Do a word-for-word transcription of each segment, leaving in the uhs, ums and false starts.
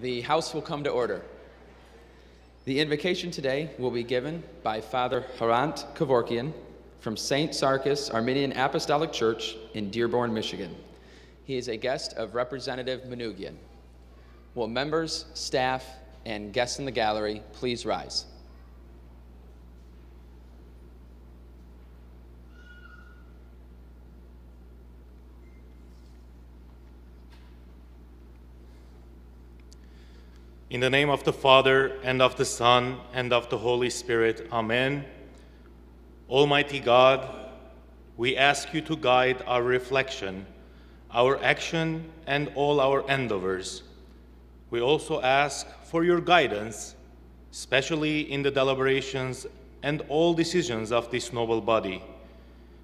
The House will come to order. The invocation today will be given by Father Hrant Kevorkian from Saint Sarkis Armenian Apostolic Church in Dearborn, Michigan. He is a guest of Representative Manoogian. Will members, staff, and guests in the gallery please rise? In the name of the Father, and of the Son, and of the Holy Spirit, Amen. Almighty God, we ask you to guide our reflection, our action, and all our endeavors. We also ask for your guidance, especially in the deliberations and all decisions of this noble body,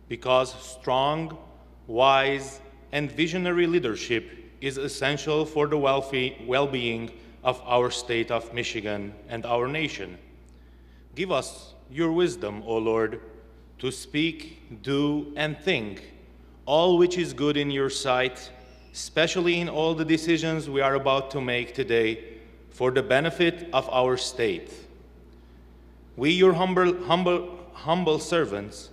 because strong, wise, and visionary leadership is essential for the well-being of our state of Michigan and our nation. Give us your wisdom, O Lord, to speak, do, and think, all which is good in your sight, especially in all the decisions we are about to make today for the benefit of our state. We, your humble, humble, humble servants,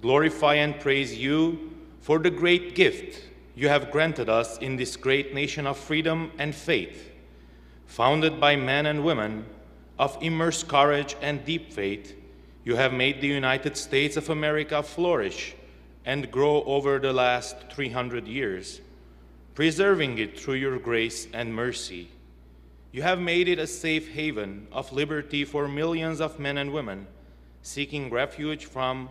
glorify and praise you for the great gift you have granted us in this great nation of freedom and faith, founded by men and women of immense courage and deep faith. You have made the United States of America flourish and grow over the last three hundred years, preserving it through your grace and mercy. You have made it a safe haven of liberty for millions of men and women seeking refuge from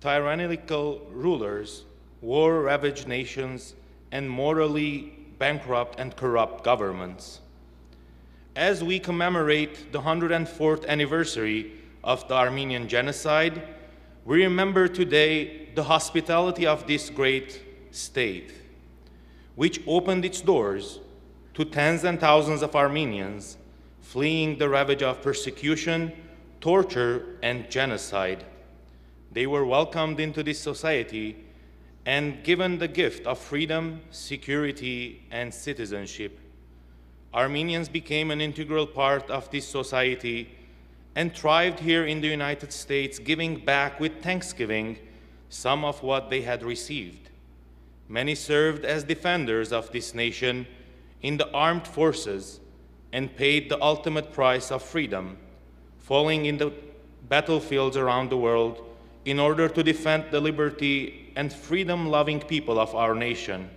tyrannical rulers, war-ravaged nations, and morally bankrupt and corrupt governments. As we commemorate the one hundred fourth anniversary of the Armenian Genocide, we remember today the hospitality of this great state, which opened its doors to tens and thousands of Armenians fleeing the ravage of persecution, torture, and genocide. They were welcomed into this society and given the gift of freedom, security, and citizenship. Armenians became an integral part of this society and thrived here in the United States, giving back with thanksgiving some of what they had received. Many served as defenders of this nation in the armed forces and paid the ultimate price of freedom, falling in the battlefields around the world in order to defend the liberty and freedom-loving people of our nation.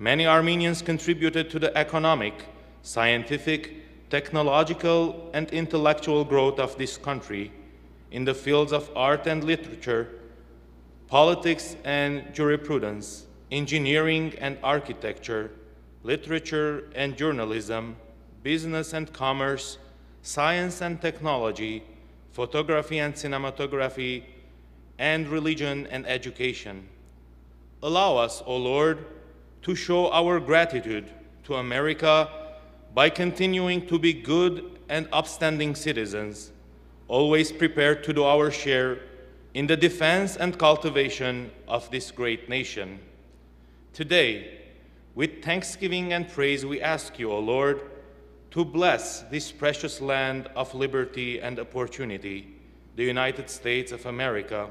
Many Armenians contributed to the economic, scientific, technological, and intellectual growth of this country in the fields of art and literature, politics and jurisprudence, engineering and architecture, literature and journalism, business and commerce, science and technology, photography and cinematography, and religion and education. Allow us, O Lord, to show our gratitude to America by continuing to be good and upstanding citizens, always prepared to do our share in the defense and cultivation of this great nation. Today, with thanksgiving and praise, we ask you, O Lord, to bless this precious land of liberty and opportunity, the United States of America.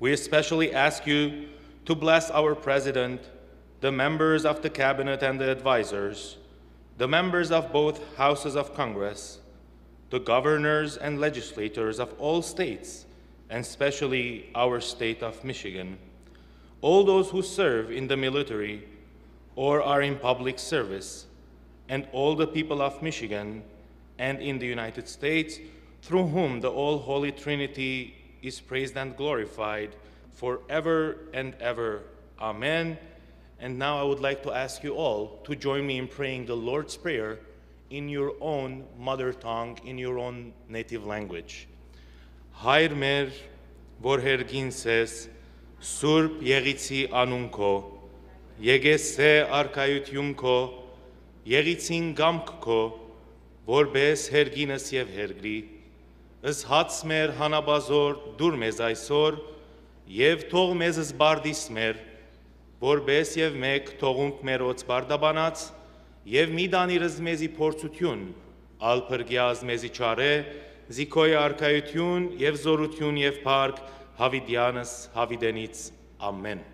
We especially ask you to bless our President, the members of the Cabinet and the advisors, the members of both houses of Congress, the governors and legislators of all states, and especially our state of Michigan, all those who serve in the military or are in public service, and all the people of Michigan and in the United States, through whom the All Holy Trinity is praised and glorified forever and ever. Amen. And now I would like to ask you all to join me in praying the Lord's Prayer in your own mother tongue, in your own native language. Հայր մեր, որ հերգինս ես, Սուրբ Եղիցի անուն քո, Եկեսե արքայություն քո, Եղիցին կամք քո, որպես հերգինս եւ հերգրի, Ըսհաց մեր հանաբազոր դուր մեզ այսօր, եւ թող մեզ զբարդիս մեր, Որպես եւ մեկ թողունք մերոց բարդաբանած Եվ մի դանիրս մեզի փորձություն, ալփրգիազ մեզի չարե, զիքոյ արքայություն, և զորություն, և փառք, հավիդյանս, հավիդենից, ամեն։